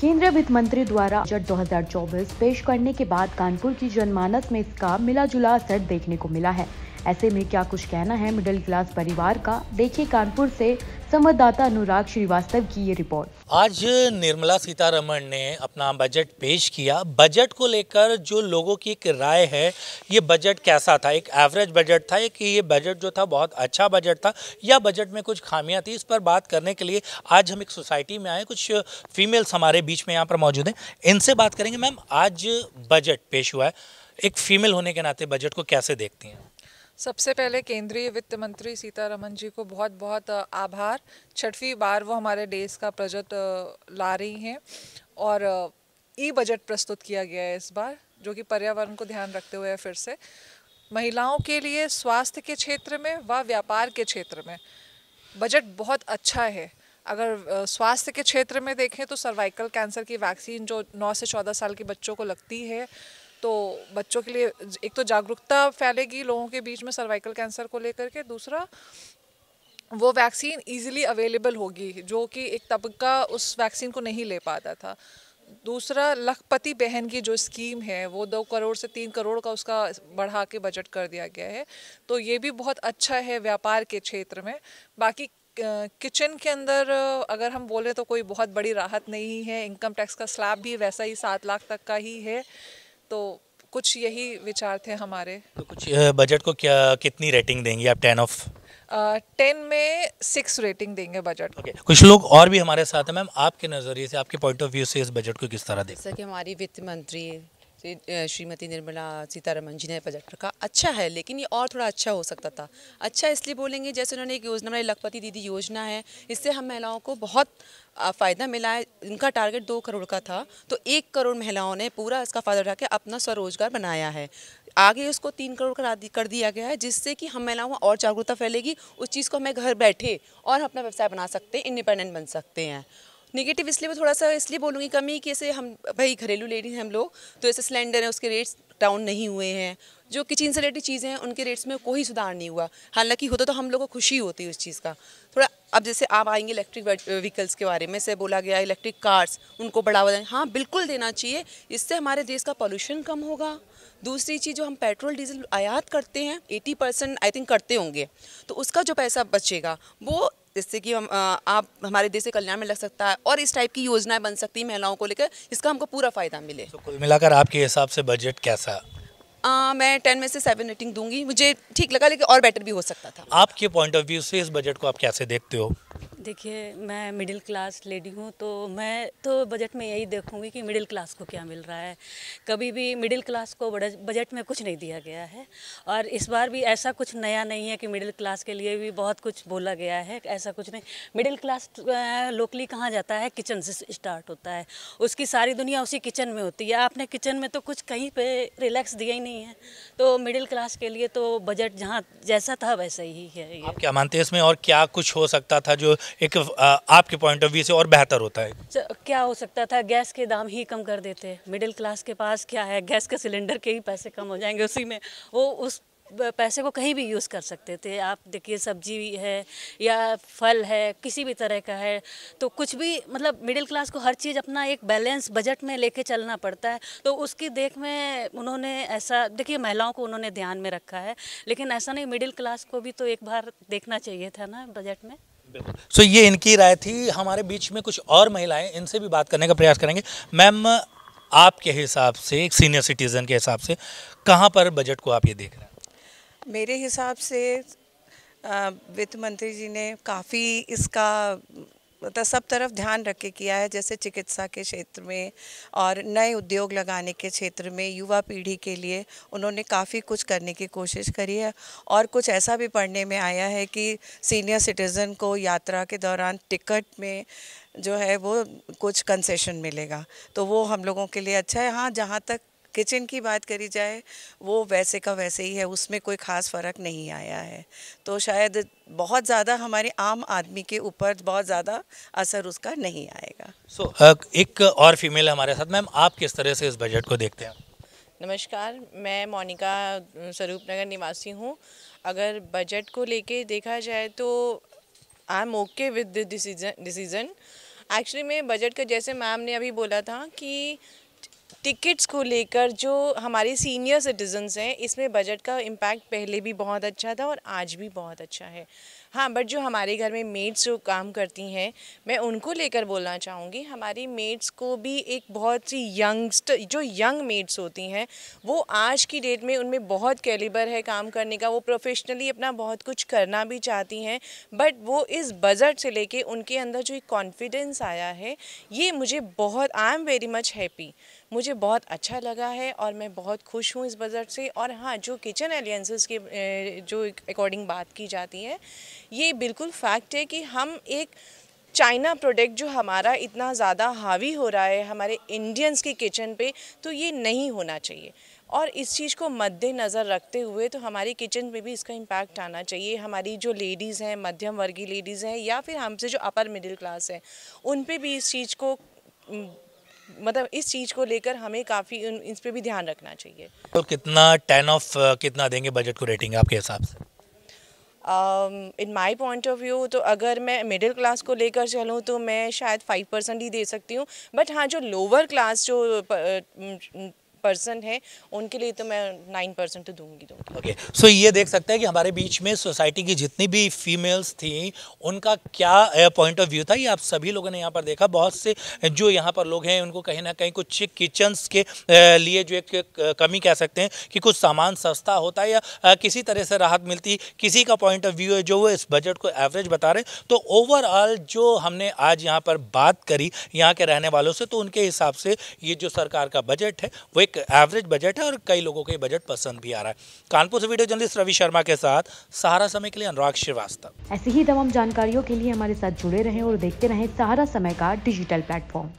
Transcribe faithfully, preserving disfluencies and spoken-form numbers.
केंद्रीय वित्त मंत्री द्वारा बजट दो हज़ार चौबीस पेश करने के बाद कानपुर की जनमानस में इसका मिला जुला असर देखने को मिला है। ऐसे में क्या कुछ कहना है मिडिल क्लास परिवार का, देखिए कानपुर से संवाददाता अनुराग श्रीवास्तव की ये रिपोर्ट। आज निर्मला सीतारमन ने अपना बजट पेश किया। बजट को लेकर जो लोगों की एक राय है, ये बजट कैसा था, एक एवरेज बजट था, एक ये बजट जो था बहुत अच्छा बजट था, या बजट में कुछ खामियां थी, इस पर बात करने के लिए आज हम एक सोसाइटी में आए। कुछ फीमेल्स हमारे बीच में यहाँ पर मौजूद हैं, इनसे बात करेंगे। मैम, आज बजट पेश हुआ है, एक फीमेल होने के नाते बजट को कैसे देखती हैं? सबसे पहले केंद्रीय वित्त मंत्री सीतारमन जी को बहुत बहुत आभार। छठवीं बार वो हमारे देश का बजट ला रही हैं और ई बजट प्रस्तुत किया गया है इस बार, जो कि पर्यावरण को ध्यान रखते हुए फिर से महिलाओं के लिए स्वास्थ्य के क्षेत्र में व व्यापार के क्षेत्र में बजट बहुत अच्छा है। अगर स्वास्थ्य के क्षेत्र में देखें तो सर्वाइकल कैंसर की वैक्सीन जो नौ से चौदह साल के बच्चों को लगती है, तो बच्चों के लिए एक तो जागरूकता फैलेगी लोगों के बीच में सर्वाइकल कैंसर को लेकर के, दूसरा वो वैक्सीन इजीली अवेलेबल होगी जो कि एक तबका उस वैक्सीन को नहीं ले पाता था। दूसरा लखपति बहन की जो स्कीम है वो दो करोड़ से तीन करोड़ का उसका बढ़ा के बजट कर दिया गया है, तो ये भी बहुत अच्छा है व्यापार के क्षेत्र में। बाकी किचन के अंदर अगर हम बोलें तो कोई बहुत बड़ी राहत नहीं है, इनकम टैक्स का स्लैब भी वैसा ही सात लाख तक का ही है, तो कुछ यही विचार थे हमारे। तो कुछ बजट को क्या कितनी रेटिंग देंगे आप? टेन ऑफ टेन में सिक्स रेटिंग देंगे बजट। ओके, कुछ लोग और भी हमारे साथ हैं। मैम, आपके नज़रिए से, आपके पॉइंट ऑफ व्यू से इस बजट को किस तरह देखते हैं? जैसा कि हमारी वित्त मंत्री श्रीमती निर्मला सीतारमन जी ने बजट रखा, अच्छा है, लेकिन ये और थोड़ा अच्छा हो सकता था। अच्छा इसलिए बोलेंगे जैसे उन्होंने एक योजना बनाई, लखपति दीदी योजना है, इससे हम महिलाओं को बहुत फ़ायदा मिला है। इनका टारगेट दो करोड़ का था, तो एक करोड़ महिलाओं ने पूरा इसका फ़ायदा उठा के अपना स्वरोजगार बनाया है। आगे उसको तीन करोड़ का कर दिया गया है, जिससे कि हम महिलाओं में और जागरूकता फैलेगी। उस चीज़ को हमें घर बैठे और अपना व्यवसाय बना सकते हैं, इंडिपेंडेंट बन सकते हैं। नेगेटिव इसलिए वो थोड़ा सा इसलिए बोलूँगी कमी कि ऐसे हम भाई घरेलू लेडीज हैं हम लोग, तो ऐसे सिलेंडर हैं उसके रेट्स डाउन नहीं हुए हैं, जो किचन से रिलेटेड चीज़ें हैं उनके रेट्स में कोई सुधार नहीं हुआ। हालांकि होता तो हम लोग को खुशी होती है उस चीज़ का थोड़ा। अब जैसे आप आएंगे इलेक्ट्रिक व्हीकल्स के बारे में से बोला गया, इलेक्ट्रिक कार्स उनको बढ़ावा दें, हाँ बिल्कुल देना चाहिए, इससे हमारे देश का पॉल्यूशन कम होगा। दूसरी चीज़ जो हम पेट्रोल डीजल आयात करते हैं अस्सी परसेंट आई थिंक करते होंगे, तो उसका जो पैसा बचेगा वो जिससे कि हम आप हमारे देश के कल्याण में लग सकता है, और इस टाइप की योजनाएं बन सकती है महिलाओं को लेकर, इसका हमको पूरा फ़ायदा मिले। तो कुल मिलाकर आपके हिसाब से बजट कैसा? आ, मैं टेन में से सेवन रेटिंग दूंगी, मुझे ठीक लगा, लेकिन और बेटर भी हो सकता था। आपके पॉइंट ऑफ व्यू से इस बजट को आप कैसे देखते हो? देखिए, मैं मिडिल क्लास लेडी हूँ, तो मैं तो बजट में यही देखूंगी कि मिडिल क्लास को क्या मिल रहा है। कभी भी मिडिल क्लास को बजट में कुछ नहीं दिया गया है, और इस बार भी ऐसा कुछ नया नहीं है कि मिडिल क्लास के लिए भी बहुत कुछ बोला गया है, ऐसा कुछ नहीं। मिडिल क्लास लोकली कहाँ जाता है? किचन से स्टार्ट होता है, उसकी सारी दुनिया उसी किचन में होती है। आपने किचन में तो कुछ कहीं पर रिलैक्स दिया ही नहीं है, तो मिडिल क्लास के लिए तो बजट जहाँ जैसा था वैसा ही है। आप क्या मानते हैं, इसमें और क्या कुछ हो सकता था जो एक आपके पॉइंट ऑफ व्यू से और बेहतर होता है? क्या हो सकता था? गैस के दाम ही कम कर देते। मिडिल क्लास के पास क्या है, गैस के सिलेंडर के ही पैसे कम हो जाएंगे, उसी में वो उस पैसे को कहीं भी यूज़ कर सकते थे। आप देखिए, सब्जी है या फल है, किसी भी तरह का है, तो कुछ भी, मतलब मिडिल क्लास को हर चीज़ अपना एक बैलेंस बजट में लेके चलना पड़ता है, तो उसकी देख में उन्होंने ऐसा, देखिए महिलाओं को उन्होंने ध्यान में रखा है, लेकिन ऐसा नहीं, मिडिल क्लास को भी तो एक बार देखना चाहिए था ना बजट में। सो so, ये इनकी राय थी। हमारे बीच में कुछ और महिलाएं, इनसे भी बात करने का प्रयास करेंगे। मैम, आपके हिसाब से, एक सीनियर सिटीज़न के हिसाब से, कहाँ पर बजट को आप ये देख रहे हैं? मेरे हिसाब से वित्त मंत्री जी ने काफ़ी इसका मतलब सब तरफ ध्यान रख के किया है, जैसे चिकित्सा के क्षेत्र में और नए उद्योग लगाने के क्षेत्र में युवा पीढ़ी के लिए उन्होंने काफ़ी कुछ करने की कोशिश करी है। और कुछ ऐसा भी पढ़ने में आया है कि सीनियर सिटीज़न को यात्रा के दौरान टिकट में जो है वो कुछ कंसेशन मिलेगा, तो वो हम लोगों के लिए अच्छा है। हाँ, जहाँ तक किचन की बात करी जाए वो वैसे का वैसे ही है, उसमें कोई ख़ास फ़र्क नहीं आया है, तो शायद बहुत ज़्यादा हमारे आम आदमी के ऊपर बहुत ज़्यादा असर उसका नहीं आएगा। सो so, एक और फीमेल हमारे साथ। मैम, आप किस तरह से इस बजट को देखते हैं? नमस्कार, मैं मोनिका स्वरूप नगर निवासी हूँ। अगर बजट को लेके देखा जाए तो I am okay with the decision decision actually में बजट का, जैसे मैम ने अभी बोला था कि टिकट्स को लेकर जो हमारे सीनियर सिटीजन्स हैं, इसमें बजट का इम्पैक्ट पहले भी बहुत अच्छा था और आज भी बहुत अच्छा है। हाँ, बट जो हमारे घर में मेड्स जो काम करती हैं, मैं उनको लेकर बोलना चाहूँगी, हमारी मेड्स को भी एक बहुत सी यंगस्ट जो यंग मेड्स होती हैं, वो आज की डेट में उनमें बहुत कैलिबर है काम करने का, वो प्रोफेशनली अपना बहुत कुछ करना भी चाहती हैं, बट वो इस बजट से लेके उनके अंदर जो एक कॉन्फिडेंस आया है, ये मुझे बहुत, I am very much happy, मुझे बहुत अच्छा लगा है और मैं बहुत खुश हूँ इस बजट से। और हाँ, जो किचन अलायंसेस के जो अकॉर्डिंग बात की जाती है, ये बिल्कुल फैक्ट है कि हम एक चाइना प्रोडक्ट जो हमारा इतना ज़्यादा हावी हो रहा है हमारे इंडियंस के किचन पे, तो ये नहीं होना चाहिए। और इस चीज़ को मद्देनज़र रखते हुए तो हमारे किचन पे भी इसका इम्पैक्ट आना चाहिए। हमारी जो लेडीज़ हैं, मध्यम वर्गीय लेडीज़ हैं, या फिर हमसे जो अपर मिडिल क्लास है, उन पर भी इस चीज़ को, मतलब इस चीज़ को लेकर हमें काफ़ी इस पर भी ध्यान रखना चाहिए। तो कितना टेन ऑफ कितना देंगे बजट को रेटिंग आपके हिसाब से? In my point of view, तो अगर मैं मिडिल क्लास को लेकर चलूँ तो मैं शायद फाइव परसेंट ही दे सकती हूँ, बट हाँ, जो लोअर क्लास जो पर्सन है उनके लिए तो मैं नाइन परसेंट तो दूंगी दूंगी। ओके, सो ये देख सकते हैं कि हमारे बीच में सोसाइटी की जितनी भी फीमेल्स थी उनका क्या पॉइंट ऑफ व्यू था, ये आप सभी लोगों ने यहाँ पर देखा। बहुत से जो यहाँ पर लोग हैं उनको कहीं ना कहीं कुछ किचन्स के लिए जो एक कमी कह सकते हैं कि कुछ सामान सस्ता होता है या किसी तरह से राहत मिलती, किसी का पॉइंट ऑफ व्यू है जो वो इस बजट को एवरेज बता रहे। तो ओवरऑल जो हमने आज यहाँ पर बात करी यहाँ के रहने वालों से, तो उनके हिसाब से ये जो सरकार का बजट है वो एवरेज बजट है और कई लोगों को ये बजट पसंद भी आ रहा है। कानपुर से वीडियो जर्नलिस्ट रवि शर्मा के साथ सहारा समय के लिए अनुराग श्रीवास्तव। ऐसी ही तमाम जानकारियों के लिए हमारे साथ जुड़े रहें और देखते रहें सहारा समय का डिजिटल प्लेटफॉर्म।